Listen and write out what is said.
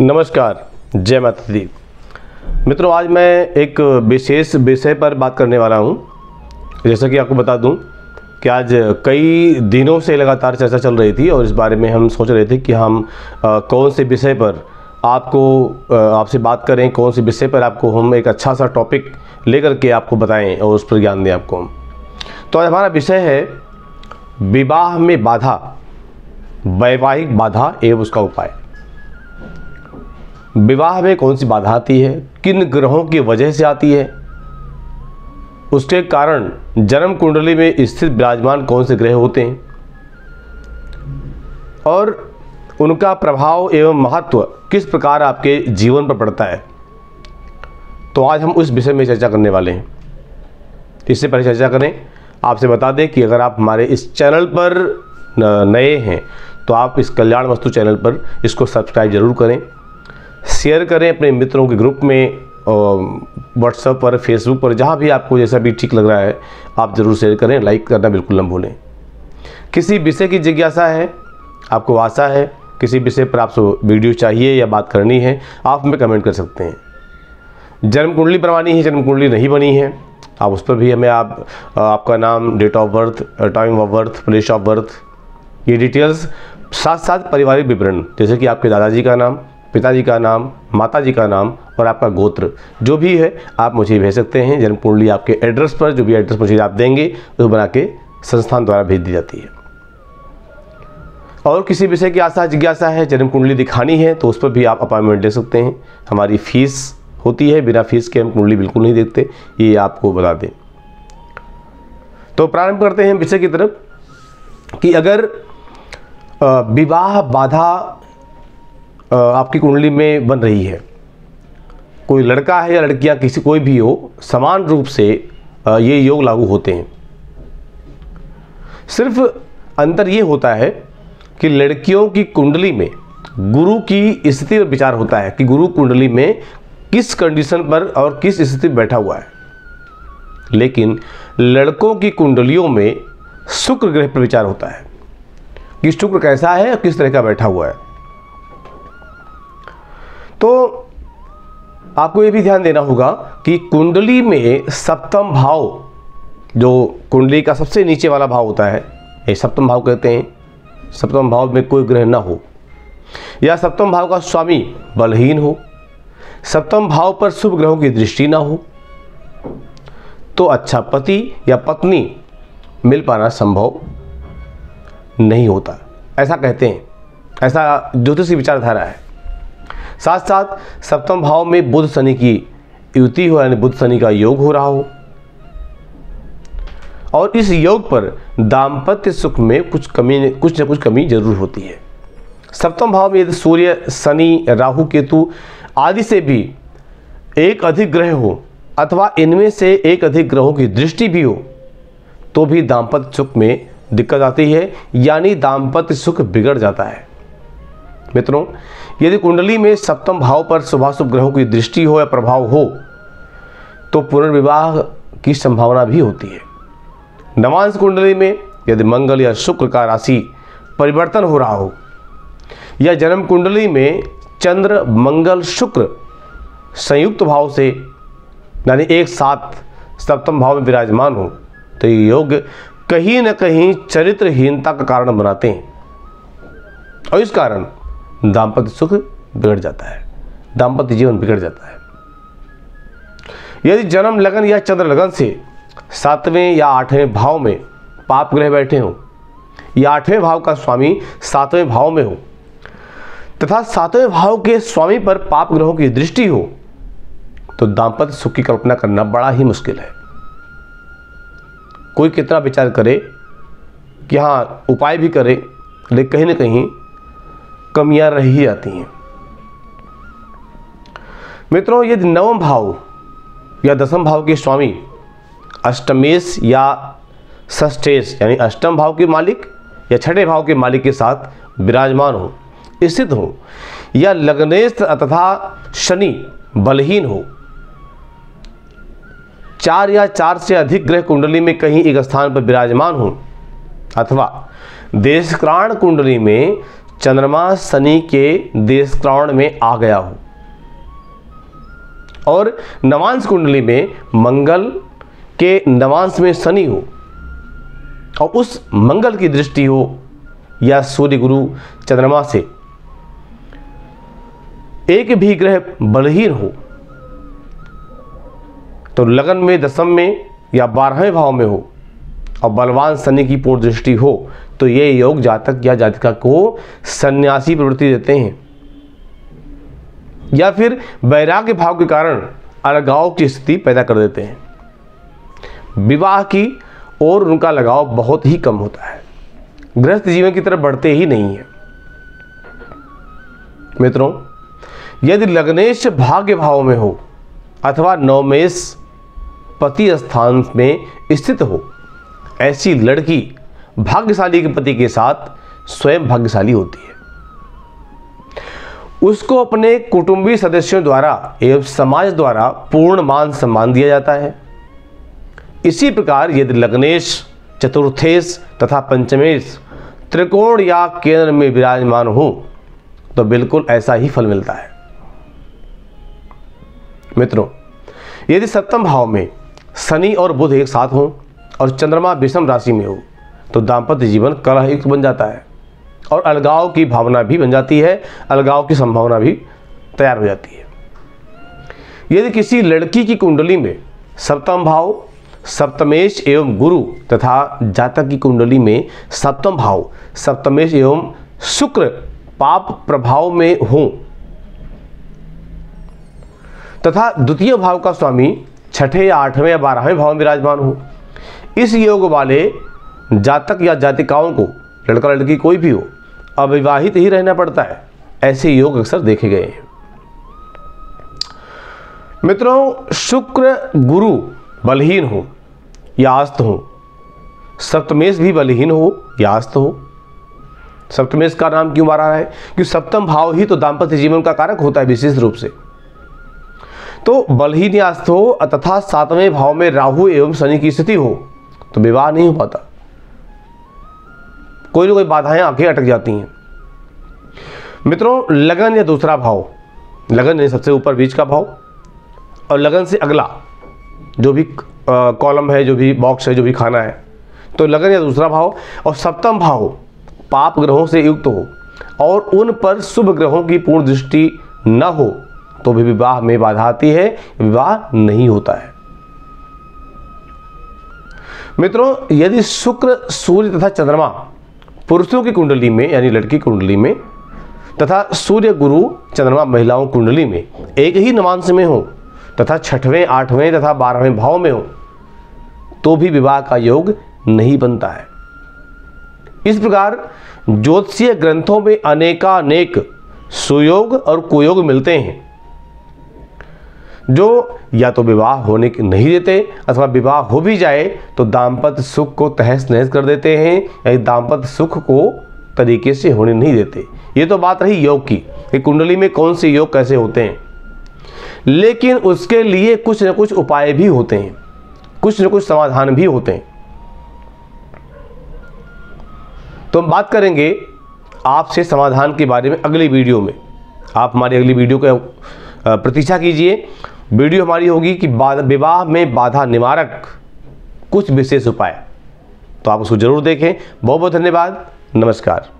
नमस्कार, जय माता दी। मित्रों, आज मैं एक विशेष विषय पर बात करने वाला हूं। जैसा कि आपको बता दूं कि आज कई दिनों से लगातार चर्चा चल रही थी और इस बारे में हम सोच रहे थे कि हम कौन से विषय पर आपसे बात करें, कौन से विषय पर आपको हम एक अच्छा सा टॉपिक लेकर के आपको बताएं और उस पर ज्ञान दें आपको। तो आज हमारा विषय है विवाह में बाधा, वैवाहिक बाधा एवं उसका उपाय। विवाह में कौन सी बाधा आती है, किन ग्रहों की वजह से आती है, उसके कारण जन्म कुंडली में स्थित विराजमान कौन से ग्रह होते हैं और उनका प्रभाव एवं महत्व किस प्रकार आपके जीवन पर पड़ता है। तो आज हम उस विषय में चर्चा करने वाले हैं। इससे पहले चर्चा करें, आपसे बता दें कि अगर आप हमारे इस चैनल पर नए हैं तो आप इस कल्याणमस्तु चैनल पर इसको सब्सक्राइब जरूर करें, शेयर करें अपने मित्रों के ग्रुप में, व्हाट्सएप पर, फेसबुक पर, जहाँ भी आपको जैसा भी ठीक लग रहा है आप ज़रूर शेयर करें। लाइक करना बिल्कुल न भूलें। किसी विषय की जिज्ञासा है, आपको आशा है किसी विषय पर आपको वीडियो चाहिए या बात करनी है, आप हमें कमेंट कर सकते हैं। जन्म कुंडली बनवानी है, जन्म कुंडली नहीं बनी है, आप उस पर भी हमें आपका नाम, date of birth, time of birth, place of birth, ये डिटेल्स, साथ साथ पारिवारिक विवरण जैसे कि आपके दादाजी का नाम, पिताजी का नाम, माताजी का नाम और आपका गोत्र जो भी है आप मुझे भेज सकते हैं। जन्म कुंडली आपके एड्रेस पर, जो भी एड्रेस मुझे आप देंगे वो बना के संस्थान द्वारा भेज दी जाती है। और किसी विषय की आशा जिज्ञासा है, जन्म कुंडली दिखानी है, तो उस पर भी आप अपॉइंटमेंट ले सकते हैं। हमारी फीस होती है, बिना फीस के हम कुंडली बिल्कुल नहीं देखते, ये आपको बता दें। तो प्रारंभ करते हैं विषय की तरफ कि अगर विवाह बाधा आपकी कुंडली में बन रही है, कोई लड़का है या लड़कियां, किसी कोई भी हो, समान रूप से ये योग लागू होते हैं। सिर्फ अंतर ये होता है कि लड़कियों की कुंडली में गुरु की स्थिति पर विचार होता है कि गुरु कुंडली में किस कंडीशन पर और किस स्थिति पर बैठा हुआ है, लेकिन लड़कों की कुंडलियों में शुक्र ग्रह पर विचार होता है कि शुक्र कैसा है और किस तरह का बैठा हुआ है। तो आपको ये भी ध्यान देना होगा कि कुंडली में सप्तम भाव, जो कुंडली का सबसे नीचे वाला भाव होता है, ये सप्तम भाव कहते हैं। सप्तम भाव में कोई ग्रह ना हो या सप्तम भाव का स्वामी बलहीन हो, सप्तम भाव पर शुभ ग्रहों की दृष्टि ना हो, तो अच्छा पति या पत्नी मिल पाना संभव नहीं होता, ऐसा कहते हैं। ऐसा ज्योतिषी विचारधारा है। साथ साथ सप्तम भाव में बुध शनि की युति हो, यानी बुध शनि का योग हो रहा हो, और इस योग पर दाम्पत्य सुख में कुछ न कुछ कमी जरूर होती है। सप्तम भाव में यदि सूर्य, शनि, राहु, केतु आदि से भी एक अधिक ग्रह हो अथवा इनमें से एक अधिक ग्रहों की दृष्टि भी हो तो भी दाम्पत्य सुख में दिक्कत आती है, यानी दाम्पत्य सुख बिगड़ जाता है। मित्रों, यदि कुंडली में सप्तम भाव पर शुभाशुभ ग्रहों की दृष्टि हो या प्रभाव हो तो पुनर्विवाह की संभावना भी होती है। नवांश कुंडली में यदि मंगल या शुक्र का राशि परिवर्तन हो रहा हो या जन्म कुंडली में चंद्र, मंगल, शुक्र संयुक्त भाव से यानी एक साथ सप्तम भाव में विराजमान हो तो ये योग कहीं न कहीं चरित्रहीनता का कारण बनाते हैं और इस कारण दाम्पत्य सुख बिगड़ जाता है, दाम्पत्य जीवन बिगड़ जाता है। यदि जन्म लगन या चंद्र लगन से सातवें या आठवें भाव में पाप ग्रह बैठे हों या आठवें भाव का स्वामी सातवें भाव में हो तथा सातवें भाव के स्वामी पर पाप ग्रहों की दृष्टि हो तो दाम्पत्य सुख की कल्पना करना बड़ा ही मुश्किल है। कोई कितना विचार करे कि हाँ उपाय भी करे, लेकिन कहीं ना कहीं कमियां रह ही जाती हैं। मित्रों, यदि नवम भाव या दसम भाव के स्वामी अष्टमेश या षष्ठेश यानी अष्टम भाव के मालिक या छठे भाव के मालिक के साथ विराजमान हो, स्थित हो, या लग्नेश तथा शनि बलहीन हो, चार या चार से अधिक ग्रह कुंडली में कहीं एक स्थान पर विराजमान हो अथवा देशक्राण कुंडली में चंद्रमा शनि के देशत्राण में आ गया हो और नवांश कुंडली में मंगल के नवांश में शनि हो और उस मंगल की दृष्टि हो या सूर्य गुरु चंद्रमा से एक भी ग्रह बलहीन हो तो लगन में, दशम में या 12वें भाव में हो और बलवान शनि की पूर्ण दृष्टि हो तो ये योग जातक या जातिका को सन्यासी प्रवृत्ति देते हैं या फिर वैराग्य भाव के कारण अलगाव की स्थिति पैदा कर देते हैं। विवाह की और उनका लगाव बहुत ही कम होता है, गृहस्थ जीवन की तरफ बढ़ते ही नहीं है। मित्रों, यदि लग्नेश भाग्य भाव में हो अथवा नवमेश पति स्थान में स्थित हो, ऐसी लड़की भाग्यशाली के पति के साथ स्वयं भाग्यशाली होती है। उसको अपने कुटुंबी सदस्यों द्वारा एवं समाज द्वारा पूर्ण मान सम्मान दिया जाता है। इसी प्रकार यदि लग्नेश, चतुर्थेश तथा पंचमेश त्रिकोण या केंद्र में विराजमान हो तो बिल्कुल ऐसा ही फल मिलता है। मित्रों, यदि सप्तम भाव में शनि और बुध एक साथ हों और चंद्रमा विषम राशि में हो तो दाम्पत्य जीवन कलहयुक्त बन जाता है और अलगाव की भावना भी बन जाती है, अलगाव की संभावना भी तैयार हो जाती है। यदि किसी लड़की की कुंडली में सप्तम भाव, सप्तमेश एवं गुरु तथा जातक की कुंडली में सप्तम भाव, सप्तमेश एवं शुक्र पाप प्रभाव में हो तथा द्वितीय भाव का स्वामी छठे या 8वें या 12वें भाव में विराजमान हो, इस योग वाले जातक या जातिकाओं को, लड़का लड़की कोई भी हो, अविवाहित ही रहना पड़ता है। ऐसे योग अक्सर देखे गए हैं। मित्रों, शुक्र गुरु बलहीन हो या आस्त हो, सप्तमेश भी बलहीन हो या आस्त हो। सप्तमेश का नाम क्यों मारा है? क्योंकि सप्तम भाव ही तो दाम्पत्य जीवन का कारक होता है विशेष रूप से। तो बलहीन या आस्त हो तथा 7वें भाव में राहु एवं शनि की स्थिति हो तो विवाह नहीं हो पाता, कोई ना कोई बाधाएं आके अटक जाती हैं। मित्रों, लगन या दूसरा भाव, लगन या सबसे ऊपर बीच का भाव और लगन से अगला जो भी कॉलम है, जो भी बॉक्स है, जो भी खाना है, तो लगन या दूसरा भाव और सप्तम भाव पाप ग्रहों से युक्त हो और उन पर शुभ ग्रहों की पूर्ण दृष्टि न हो तो भी विवाह में बाधा आती है, विवाह नहीं होता है। मित्रों, यदि शुक्र, सूर्य तथा चंद्रमा पुरुषों की कुंडली में यानी लड़की कुंडली में तथा सूर्य गुरु चंद्रमा महिलाओं कुंडली में एक ही नवांश में हो तथा 6वें, 8वें तथा 12वें भाव में हो तो भी विवाह का योग नहीं बनता है। इस प्रकार ज्योतिषीय ग्रंथों में अनेकानेक सुयोग और कुयोग मिलते हैं जो या तो विवाह होने के नहीं देते अथवा विवाह हो भी जाए तो दाम्पत्य सुख को तहस नहस कर देते हैं, यानी दाम्पत्य सुख को तरीके से होने नहीं देते। ये तो बात रही योग की कि कुंडली में कौन से योग कैसे होते हैं, लेकिन उसके लिए कुछ न कुछ उपाय भी होते हैं, कुछ न कुछ समाधान भी होते हैं। तो हम बात करेंगे आपसे समाधान के बारे में अगली वीडियो में। आप हमारी अगली वीडियो का प्रतीक्षा कीजिए। वीडियो हमारी होगी कि विवाह में बाधा निवारक कुछ विशेष उपाय, तो आप उसको जरूर देखें। बहुत बहुत धन्यवाद। नमस्कार।